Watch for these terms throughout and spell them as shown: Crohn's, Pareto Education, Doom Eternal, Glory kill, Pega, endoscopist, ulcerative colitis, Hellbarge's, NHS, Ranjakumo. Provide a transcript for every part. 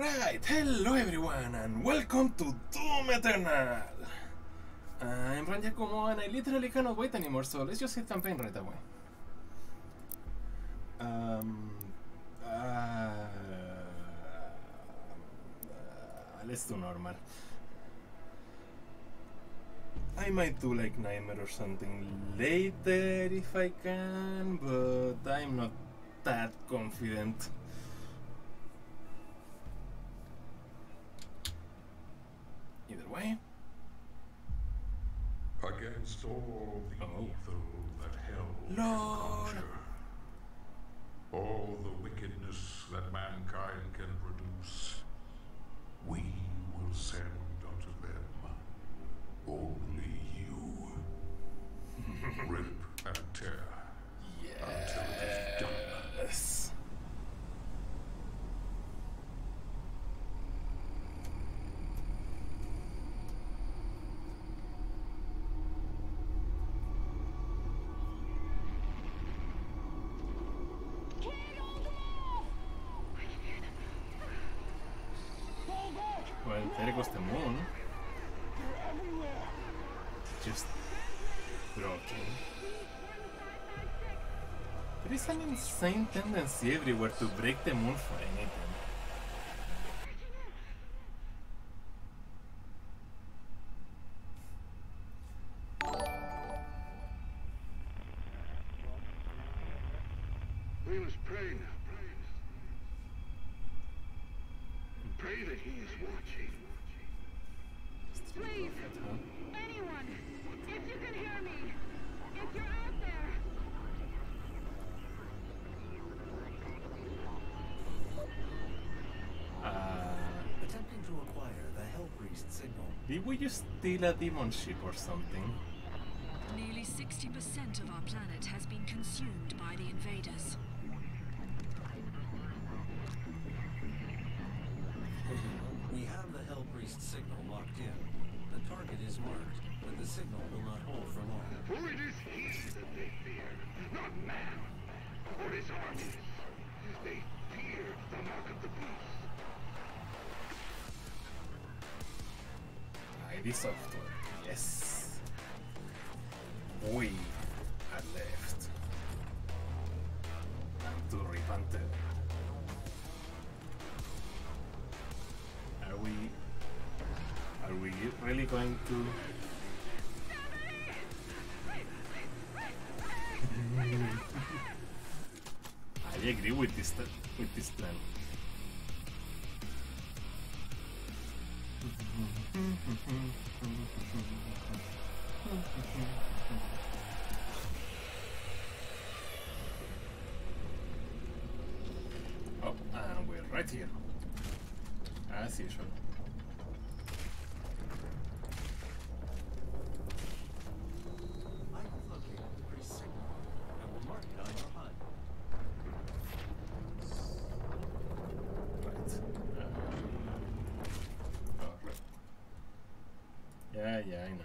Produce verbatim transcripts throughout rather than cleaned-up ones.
Right, hello everyone and welcome to Doom Eternal! I'm Ranjakumo and I literally cannot wait anymore, so let's just hit campaign right away. Um, uh, uh, let's do normal. I might do like Nightmare or something later if I can, but I'm not that confident. Either way. Against all the oh. evil that hell Lord. can conjure, all the wickedness that mankind can produce, we will send unto them only you. Rip and tear yes. until it is done. Yes. There goes the moon. Just broken. There is an insane tendency everywhere to break the moon for anything. Did we just steal a demon ship or something? Nearly sixty percent of our planet has been consumed by the invaders. We have the Hellbarge's signal locked in. The target is marked, but the signal will not hold for long. For it is he that they fear, not man, or his armies. They fear the mark of the beast. This software, yes. We are left to repent. Are we? Are we really going to? I agree with this with this plan. Oh, and we're right here, as usual. Yeah, I know.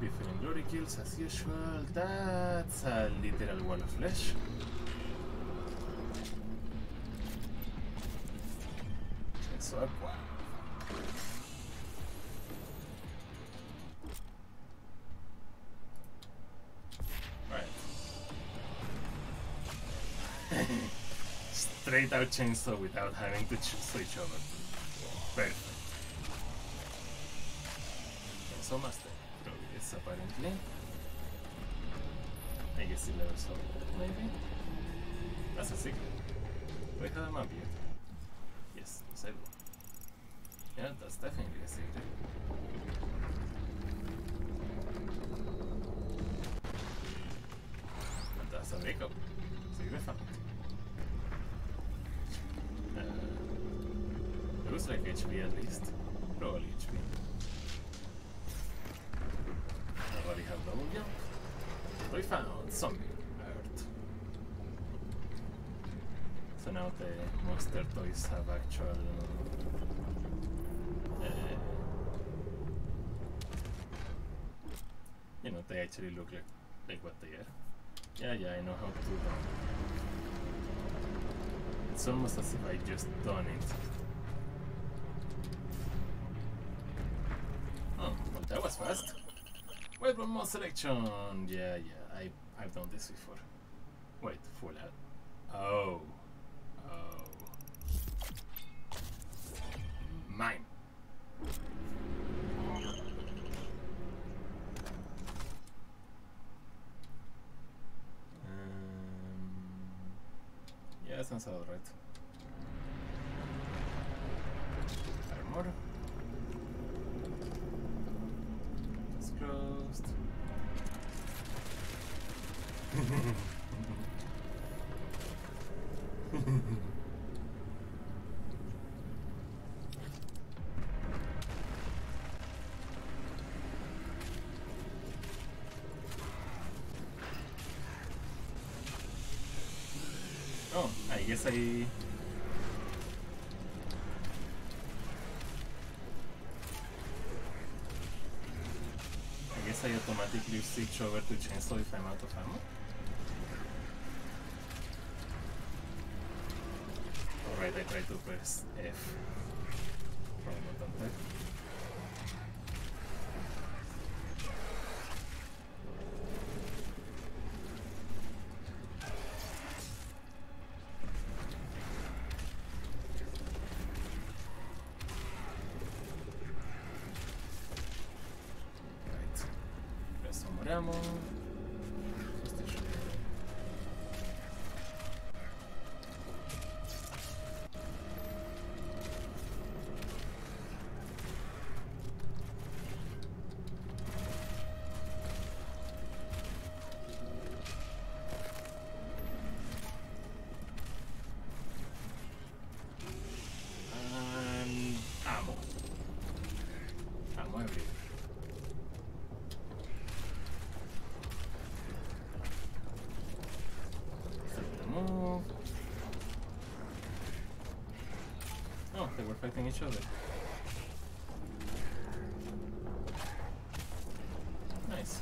Different glory kills as usual. That's a literal wall of flesh. That's up one. Straight out chainsaw without having to switch over. Perfect. Chainsaw master. Probably is apparently. I guess he levels up, maybe. That's a secret. Do I have a map yet? Yes, yes I do. Yeah, that's definitely a secret. But that's a breakup. Secret found. Looks like H P at least. Probably H P. Nobody have double jump. We found something. Earth. So now the monster toys have actual they actually look like, like what they are. Yeah, yeah, I know how to do that. It's almost as if I just done it. Oh, well, that was fast. Wait, one more selection. Yeah, yeah, I, I've done this before. Wait, full head. Oh. Oh. Mine. That sounds about right. Armor. That's closed. Oh, I guess I... I guess I automatically switch over to chainsaw if I'm out of ammo? Alright, I try to press F. Probably not on that. They were fighting each other. Nice.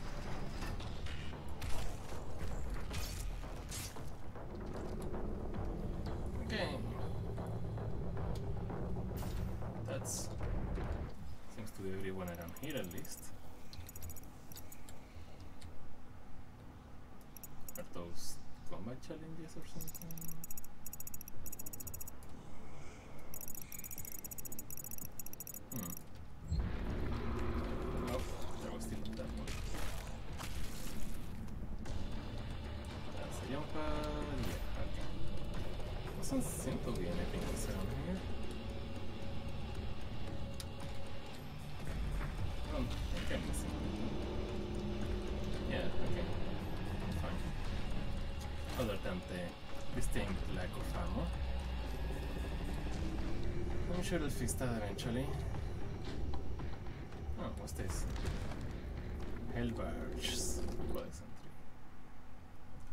Okay. That seems to be everyone around here at least. Are those combat challenges or something? I'm sure they'll fix that eventually. Oh, what's this? Hellbarge's Pleasantry.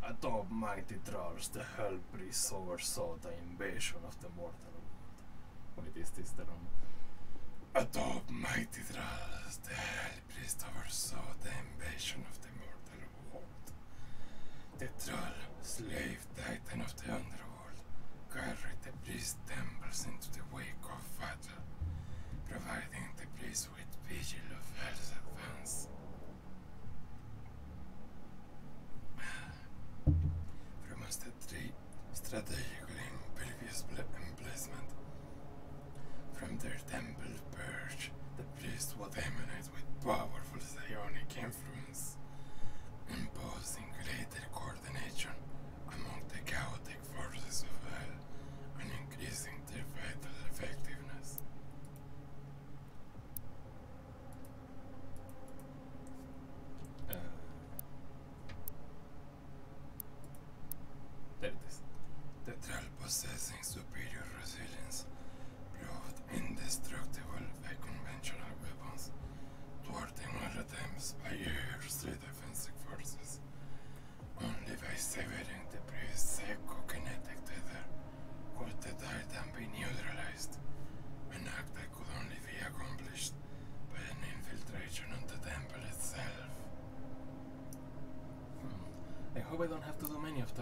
Atop mighty drawers, the hell breeze oversaw the invasion of the mortal world. Wait, is this the wrong? Atop mighty drawers, the hell breeze oversaw the invasion of the mortal world. The troll, slave titan of the underworld, carried the priest's temples into the wake of battle, providing the priest with vigil of Hell's advance. From a strategic emplacement, from their temple perch, the priest would emanate with powerful psionic influence, imposing greater coordination among the chaotic forces of hell and increasing their vital effectiveness. Uh, there it is. The troll, possessing superior resilience, proved indestructible by conventional weapons,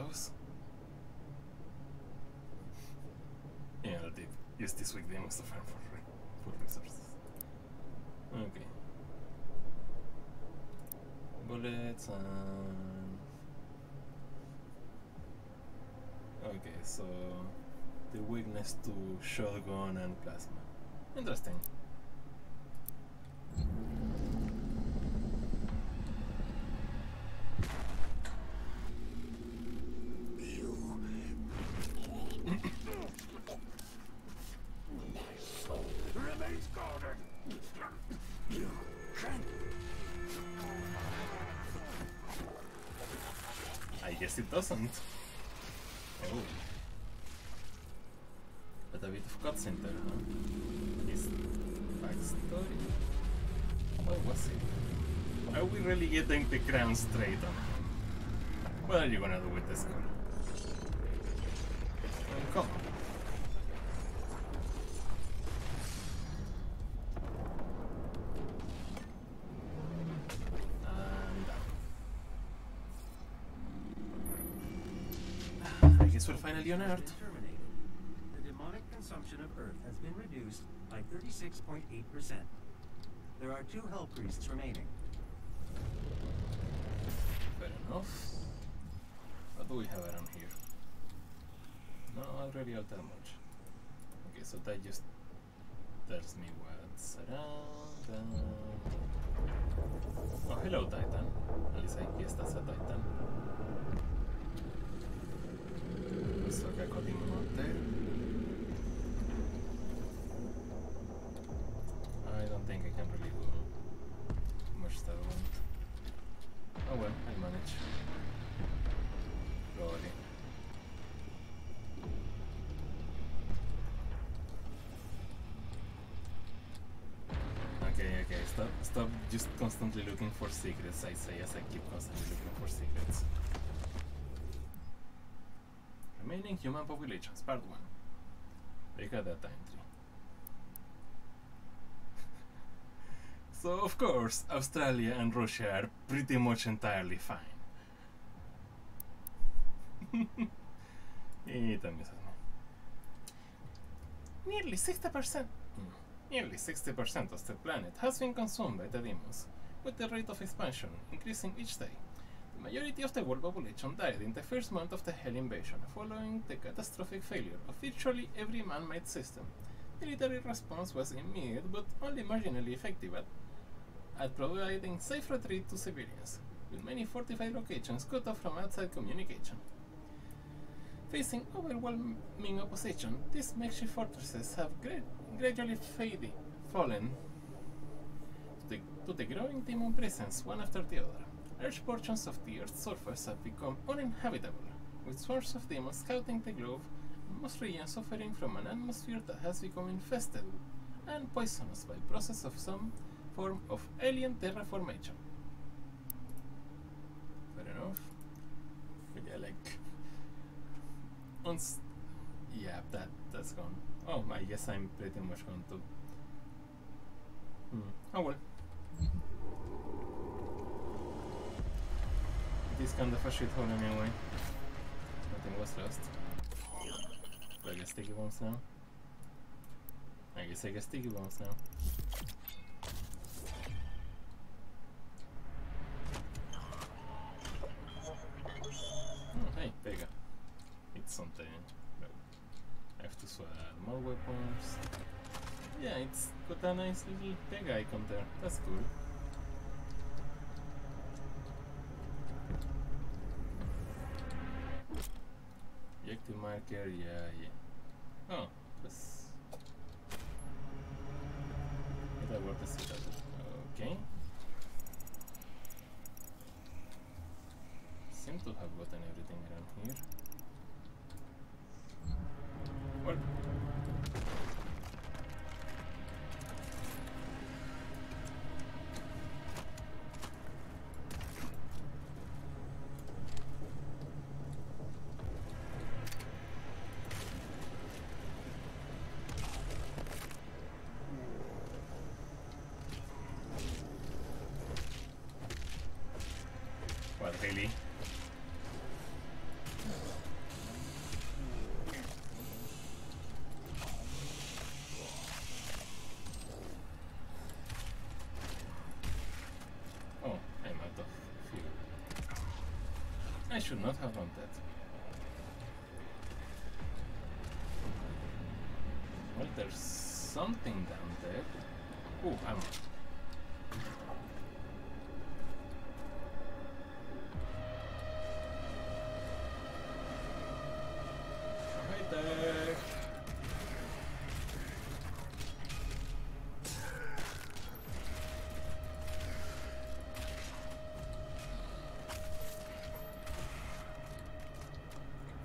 those. Yeah, I did. Use this weak demons to farm for, for resources. Okay. Bullets and... Okay, so... the weakness to shotgun and plasma. Interesting. It doesn't. Oh. But a bit of cutscene there, huh? His backstory? What was it? Are we really getting the crown straight on him? What are you gonna do with this gun? Well, come on. We're finally on Earth. The demonic consumption of Earth has been reduced by thirty-six point eight percent. There are two Hell Priests remaining. Fair enough. What do we have around here? No, I really out that much. Okay, so that just tells me what's around. Uh... Oh, hello, Titan. At least I guess that's a Titan. Looks like I got him out there. I don't think I can really do much that I want. Oh well, I manage. Glory. Okay, okay, stop, stop just constantly looking for secrets, I say, as I keep constantly looking for secrets. Remaining human populations, part one. Look at that time tree. So, of course, Australia and Russia are pretty much entirely fine. It amuses me. Nearly sixty percent. Nearly sixty percent of the planet has been consumed by the demons, with the rate of expansion increasing each day. The majority of the world population died in the first month of the Hell invasion, following the catastrophic failure of virtually every man-made system. Military response was immediate, but only marginally effective at, at providing safe retreat to civilians, with many fortified locations cut off from outside communication. Facing overwhelming opposition, these makeshift fortresses have gra gradually faded, fallen to the, to the growing demon presence one after the other. Large portions of the Earth's surface have become uninhabitable, with swarms of demons scouting the globe, and most regions suffering from an atmosphere that has become infested and poisonous by the process of some form of alien terraformation. Fair enough. Yeah, like... Once... Yeah, that, that's gone. Oh, I guess I'm pretty much gone too. Hmm. Oh well. This kind of a shithole anyway. Nothing was lost. Do I get sticky bombs now? I guess I get sticky bombs now. Oh, hey, Pega. It's something. I have to swap more weapons. Yeah, it's got a nice little Pega icon there. That's cool. Objective marker, yeah, yeah. Oh, that's... It worked as it does. Okay. Seem to have gotten everything around here. What? Really? should not have done that. Well, there's something down there. Oh, I'm... right there.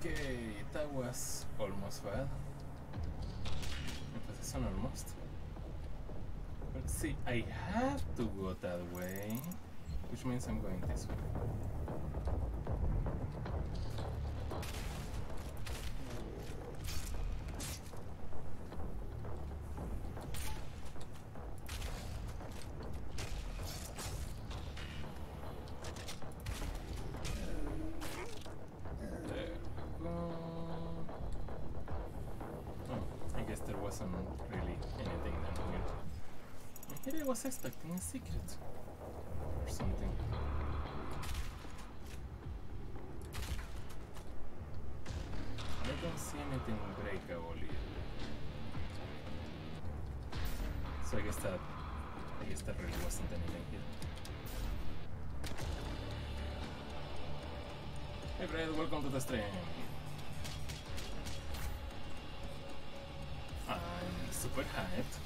Okay, that was almost bad. Position almost. Let's see, I have to go that way, which means I'm going this way. I was expecting a secret or something. I don't see anything breakable here. So I guess that I guess that really wasn't anything here. Hey Brad, welcome to the stream. I'm super hyped.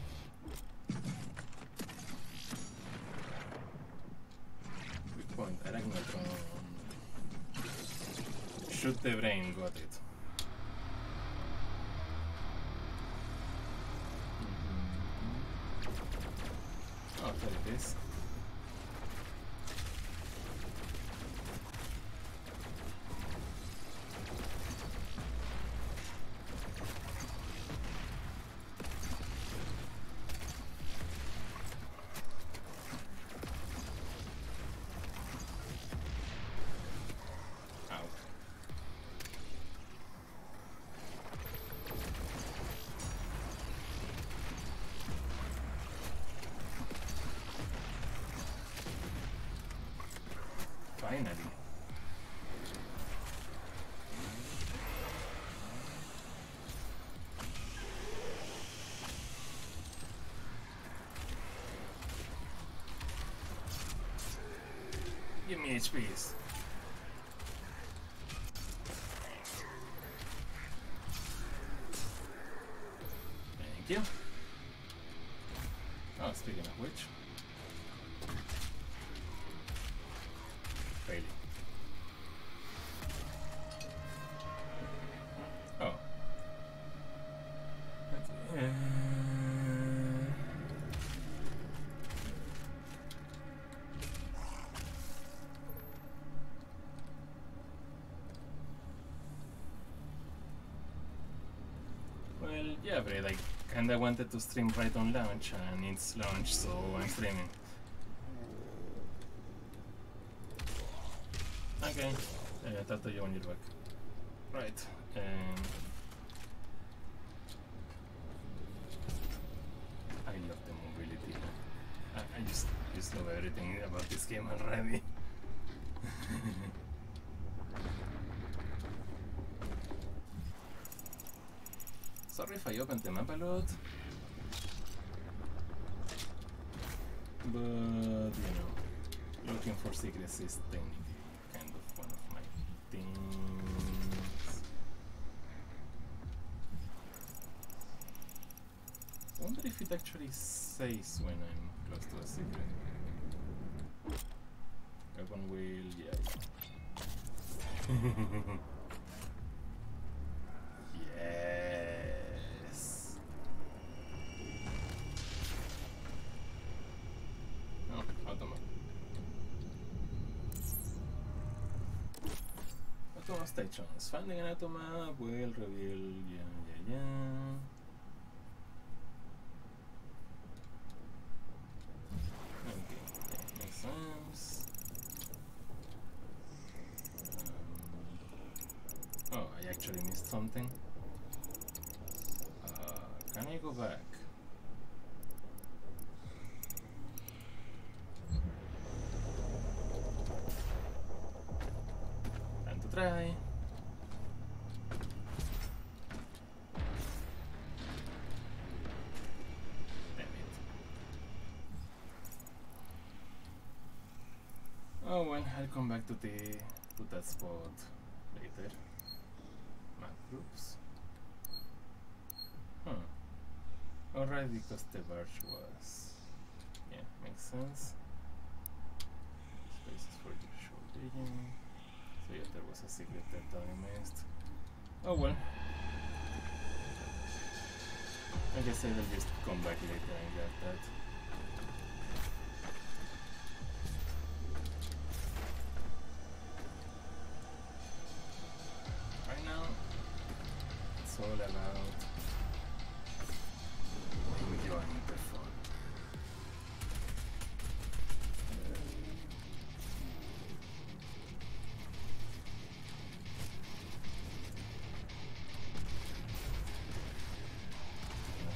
Shoot the brain, got it. Mm-hmm. Oh, there it is. Give me H Ps. Thank you. Oh, speaking of which. Really? Oh. That's, uh, yeah, but I kinda wanted to stream right on launch, and it's launch, so I'm streaming. Okay, uh, talk to you on your back. Right. Um, I love the mobility. I, I just, just love everything about this game already. Sorry if I opened the map a lot, but you know, looking for secrets is technically kind of one of my things. Wonder if it actually says when I'm close to a secret. Weapon wheel, yeah. Stations. Finding an automat will reveal. Yeah, yeah, yeah. Okay, yeah, makes sense. Um, oh, I actually missed something. Uh, can I go back? try. Damn it. Oh well, I'll come back to the to that spot later. Map groups. Hmm. Alright, because the barge was. Yeah, makes sense. Space is for the short digging. So yeah, there was a secret that I missed. Oh well. I guess I will just come back later and get that. Right now, it's all about enjoying the fun.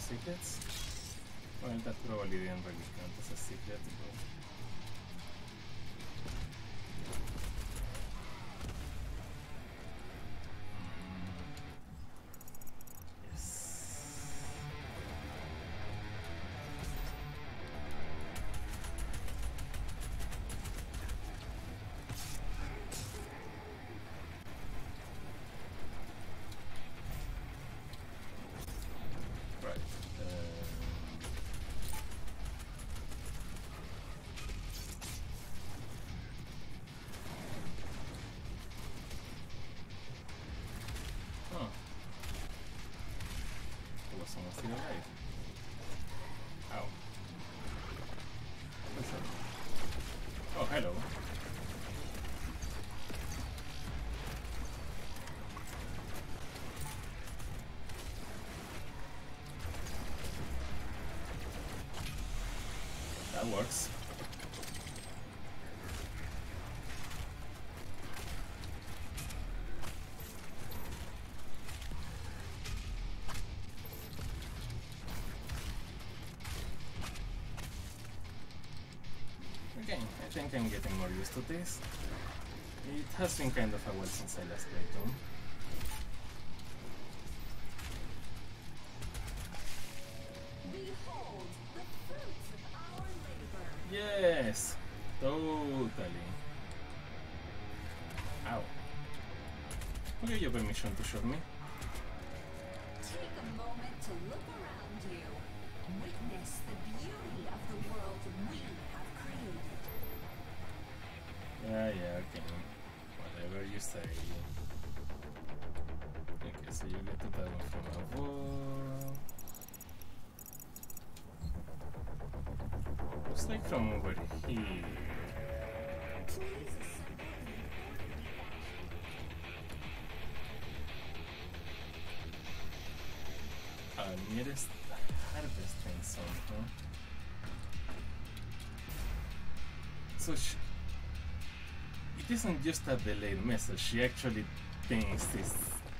Secrets? Well, that probably didn't really count as a secret, but... Yes. Right. Hello. That works. I think I'm getting more used to this. It has been kind of a while since I last played Doom. Behold the fruits of our labor. Yes, totally. Ow. Who gave you permission to shoot me? Take a moment to look around you. Witness the beauty of the world we have created. Yeah, yeah, okay. Whatever you say. Okay, so you get to that one from a wall. Looks like from over here. Our uh, nearest harvesting zone, huh? So sh It isn't just a delayed message, she actually thinks this,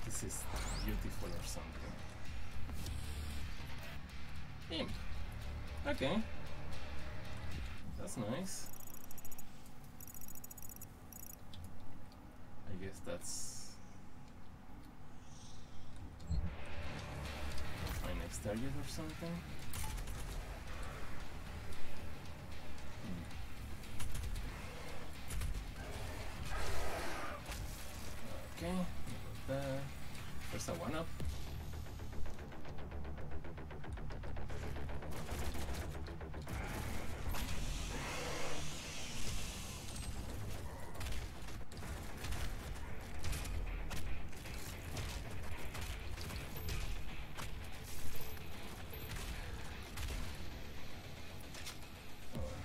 this is beautiful or something. Imp. Okay. That's nice. I guess that's my next target or something. Okay, there. There's a one up.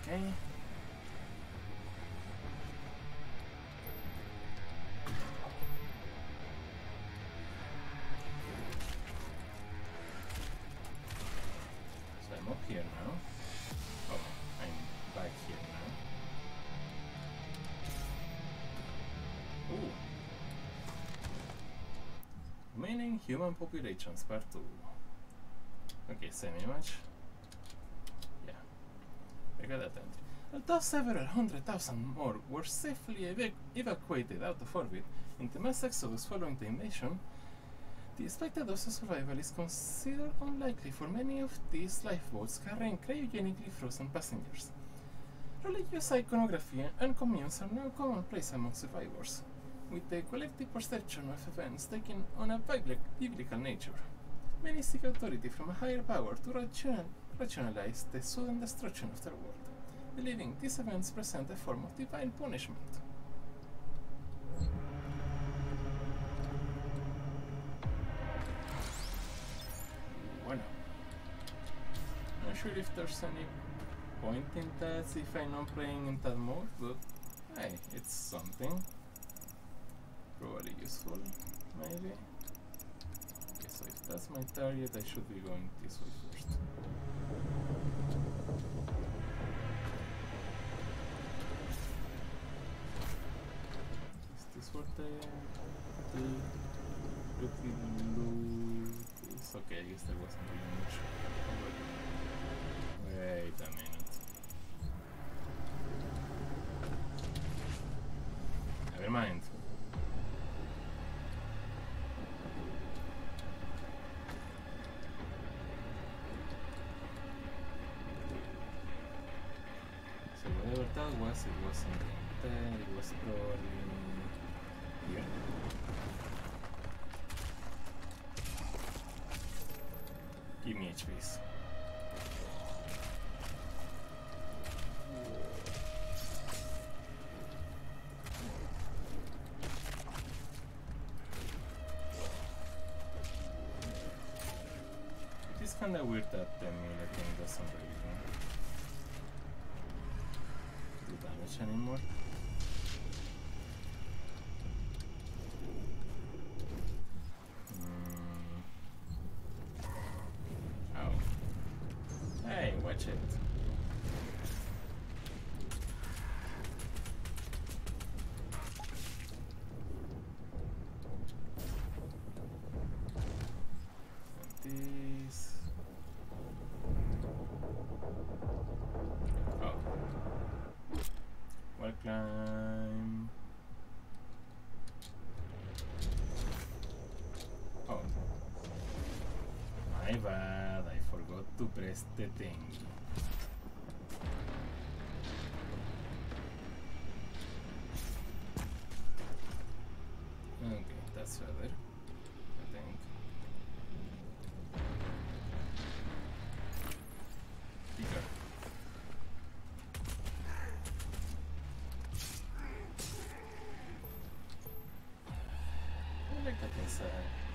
Okay. Meaning human populations part two. Okay, same image. Yeah. I got that entry. Although several hundred thousand more were safely evac evacuated out of orbit, In the mass exodus following the invasion, the expected loss of survival is considered unlikely for many of these lifeboats carrying cryogenically frozen passengers. Religious iconography and communes are now commonplace among survivors, with the collective perception of events taking on a biblical nature. Many seek authority from a higher power to rational rationalize the sudden destruction of their world, believing these events present a form of divine punishment. Bueno. Not sure if there's any point in that if I'm not playing in that mode, but hey, it's something. Probably useful, maybe. Okay, so if that's my target, I should be going this way first. Is this what the... the... pretty blue... is? Okay, I guess there wasn't really much. Wait a minute. Never mind. It wasn't there, it was probably here. Give me H Ps. It is kinda weird that the melee thing doesn't really anymore. Mm. Oh. Hey, watch it. And these. Climb. Oh. My bad, I forgot to press the thing. Okay, that's better, I think. Bigger.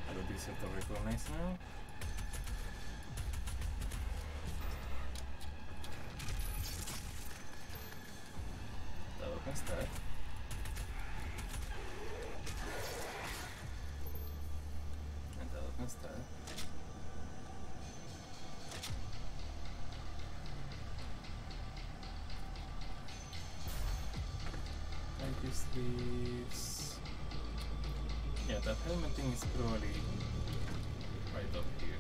A lot easier to recognize now. That opens that. And that opens that. I use leaves. Yeah, that helmet thing is probably right up here.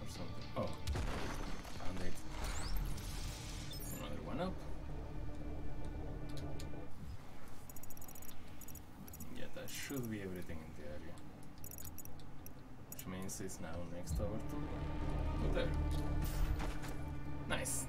Or something. Oh, found it. Another one up. Yeah, that should be everything in the area. Which means it's now next over to there. Nice.